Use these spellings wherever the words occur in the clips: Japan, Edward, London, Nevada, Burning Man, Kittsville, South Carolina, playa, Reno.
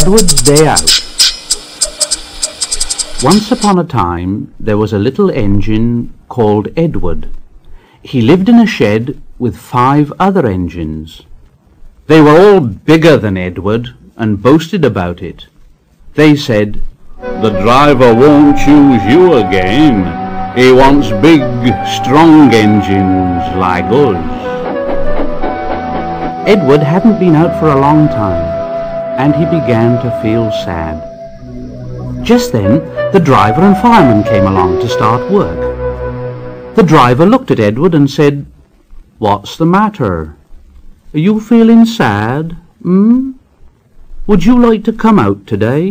Edward's Day Out. Once upon a time, there was a little engine called Edward. He lived in a shed with 5 other engines. They were all bigger than Edward and boasted about it. They said, "The driver won't choose you again. He wants big, strong engines like us." Edward hadn't been out for a long time, and he began to feel sad. Just then, the driver and fireman came along to start work. The driver looked at Edward and said, "What's the matter? Are you feeling sad? Would you like to come out today?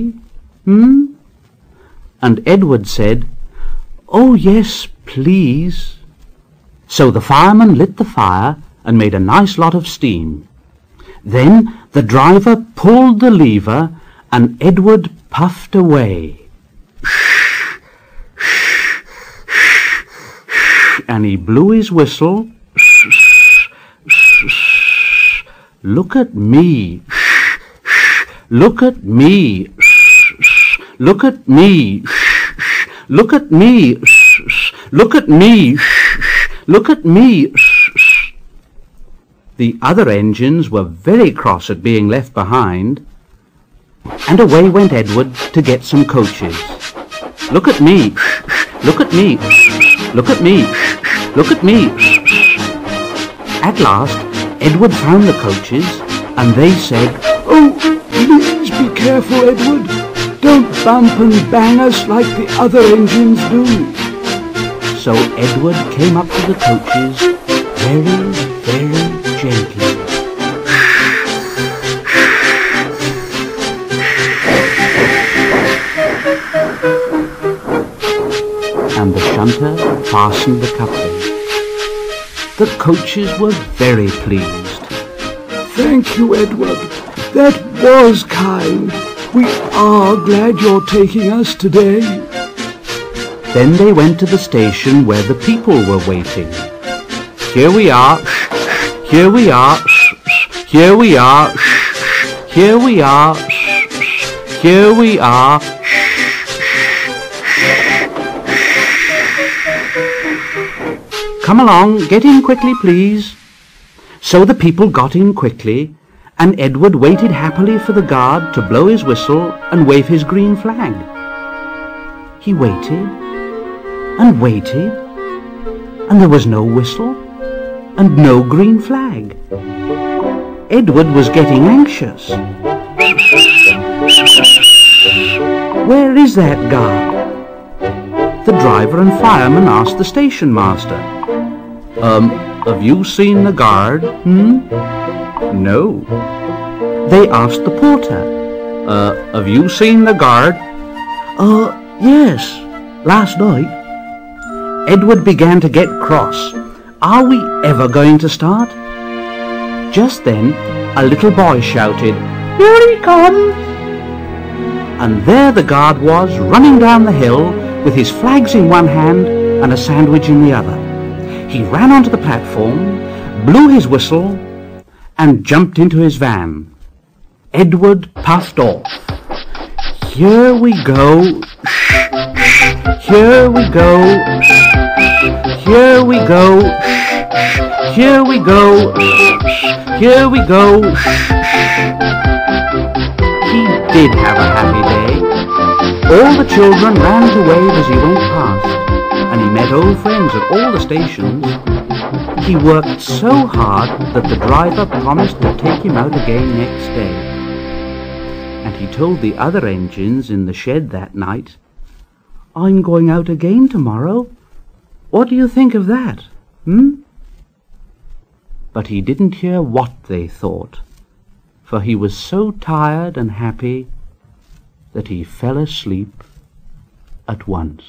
And Edward said, "Oh yes, please." So the fireman lit the fire and made a nice lot of steam. Then the driver pulled the lever and Edward puffed away, and he blew his whistle. "Look at me, look at me, look at me, look at me, look at me, look at me." The other engines were very cross at being left behind, and away went Edward to get some coaches. "Look at me, look at me, look at me, look at me." At last, Edward found the coaches, and they said, "Oh, please be careful, Edward. Don't bump and bang us like the other engines do." So Edward came up to the coaches very, very gently. And the shunter fastened the coupling. The coaches were very pleased. "Thank you, Edward. That was kind. We are glad you're taking us today." Then they went to the station where the people were waiting. "Here we are. Here we are, here we are, here we are, here we are." "Come along, get in quickly, please." So the people got in quickly, and Edward waited happily for the guard to blow his whistle and wave his green flag. He waited and waited, and there was no whistle and no green flag. Edward was getting anxious. "Where is that guard?" The driver and fireman asked the station master. "Have you seen the guard? "No." They asked the porter. "Have you seen the guard?" "Yes, last night." Edward began to get cross. "Are we ever going to start?" Just then, a little boy shouted, "Here he comes!" And there the guard was, running down the hill with his flags in one hand and a sandwich in the other. He ran onto the platform, blew his whistle, and jumped into his van. Edward puffed off. "Here we go, here we go, here we go, here we go, here we go." He did have a happy day. All the children ran to wave as he went past, and he met old friends at all the stations. He worked so hard that the driver promised to take him out again next day. And he told the other engines in the shed that night, "I'm going out again tomorrow. What do you think of that? But he didn't hear what they thought, for he was so tired and happy that he fell asleep at once.